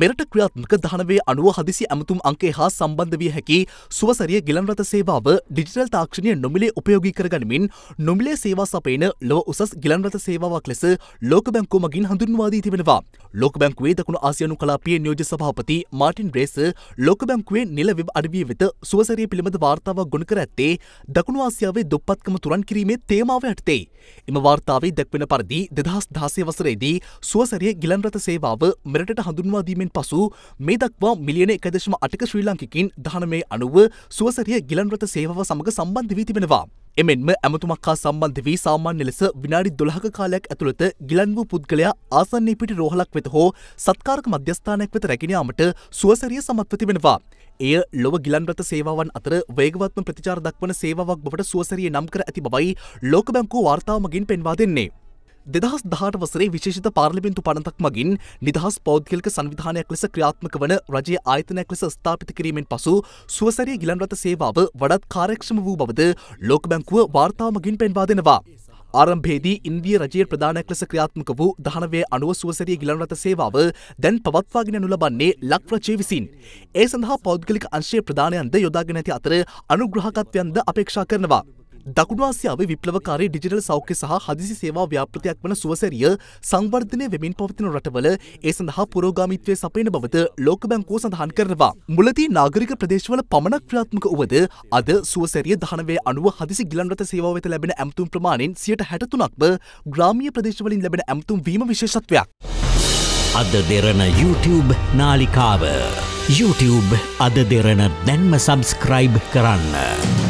මෙරට ක්‍රියාත්මක දහනවේ 90 හදිසි ඇමතුම් අංකය හා සම්බන්ධ විය හැකි සුවසරිය ගිලන්රථ සේවාව ඩිජිටල් තාක්ෂණය නොමිලේ උපයෝගී කරගනිමින් නොමිලේ සේවා සපයන ලොව උසස් ගිලන්රථ සේවාවක් ලෙස ලෝක බැංකුව මගින් හඳුන්වා දී තිබෙනවා. ලෝක බැංකුවේ දකුණු ආසියානු කලාපයේ නියෝජ්‍ය සභාපති මාටින් බ්‍රේසර් ලෝක බැංකුවේ නිල වෙබ් අඩවිය වෙත සුවසරිය පිළිබඳ වාර්තාවක් ගොනු කර ඇත්තේ දකුණු ආසියාවේ දුප්පත්කම තුරන් කිරීමේ තේමාව යටතේ. එම වාර්තාවේ දැක්වෙන පරිදි 2016 වසරේදී සුවසරිය ගිලන්රථ සේවාව මෙරටට හඳුන්වා දී පසු මේ දක්වා මිලියන 1.8ක ශ්‍රී ලාංකිකයින් 1990 සුවසරිය ගිලන්රථ සේවාව සමග සම්බන්ධ වී තිබෙනවා. එමෙන්ම ඇමතුමක් හා සම්බන්ධ වී සාමාන්‍ය ලෙස විනාඩි 12ක කාලයක් ඇතුළත ගිලන් වූ පුද්ගලයා ආසන්නයේ පිටි රෝහලක් වෙත හෝ සත්කාරක මධ්‍යස්ථානයක් වෙත රැගෙන යාමට සුවසරිය සමත්ව තිබෙනවා. එය ලොව ගිලන්රථ සේවාවන් අතර වේගවත්ම ප්‍රතිචාර දක්වන සේවාවක් බවට සුවසරිය නම් කර ඇති බවයි ලෝක බැංකුව වාර්තාව මගින් පෙන්වා දෙන්නේ. 2018 වසරේ විශේෂිත පාර්ලිමේන්තු පනතක් මගින් නිදහස් පෞද්ගලික සංවිධානයක් ලෙස ක්‍රියාත්මක වන රජයේ ආයතනයක් ලෙස ස්ථාපිත කිරීමෙන් පසු සුවසරිය ගිලන්රථ සේවාව වඩාත් කාර්යක්ෂම වූ බවද ලෝක බැංකුව වාර්තාව මගින් පෙන්වා දෙනවා. ආරම්භයේදී ඉන්දිය රජයේ ප්‍රධානයක් ලෙස ක්‍රියාත්මක වූ 1990 සුවසරිය ගිලන්රථ සේවාව දැන් පවත්වාගෙන යනු ලබන්නේ ලක් රජය විසින්. ඒ සඳහා පෞද්ගලික අංශයේ ප්‍රධානයන්ද යොදාගෙන ඇති අතර අනුග්‍රහකත්වයන්ද අපේක්ෂා කරනවා. දකුණු ආසියාවේ විප්ලවකාරී ඩිජිටල් සෞඛ්‍ය සහ හදිසි සේවා ව්‍යාපෘතියක් වන සුවසරිය සංවර්ධනය වෙමින් පවතින රටවල ඒ සඳහා පුරෝගාමිත්වයේ සපයන බවද ලෝක බැංකුව සඳහන් කරනවා. මුලදී නාගරික ප්‍රදේශවල පමණක් ක්‍රියාත්මක වූද අද සුවසරිය 1990 හදිසි ගිලන්රථ සේවාව වෙත ලැබෙන ඇමතුම් ප්‍රමාණයෙන් 63%ක්ම ග්‍රාමීය ප්‍රදේශවලින් ලැබෙන ඇමතුම් වීම විශේෂත්වයක්. අද දෙරණ YouTube නාලිකාව YouTube අද දෙරණ දැන්ම subscribe කරන්න.